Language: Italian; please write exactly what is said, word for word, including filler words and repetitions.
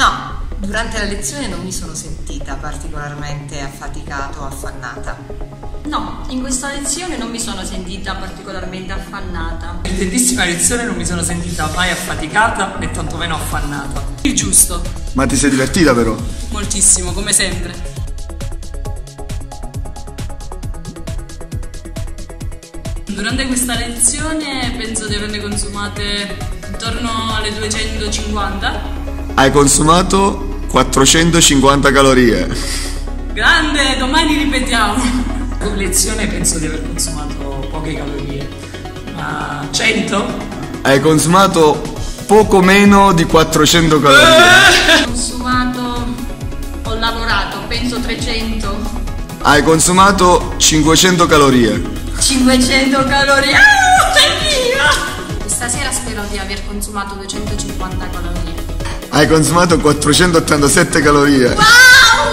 No, durante la lezione non mi sono sentita particolarmente affaticata o affannata. No, in questa lezione non mi sono sentita particolarmente affannata. In tantissima lezione non mi sono sentita mai affaticata e tantomeno affannata. Il giusto. Ma ti sei divertita però? Moltissimo, come sempre. Durante questa lezione penso di averne consumate intorno alle duecentocinquanta. Hai consumato quattrocentocinquanta calorie. Grande, domani ripetiamo. Con lezione penso di aver consumato poche calorie, ma cento? Hai consumato poco meno di quattrocento calorie. Ho consumato, ho lavorato, penso trecento. Hai consumato cinquecento calorie. cinquecento calorie, ah, oddio! Questa sera spero di aver consumato duecentocinquanta calorie. Hai consumato quattrocentottantasette calorie. Wow!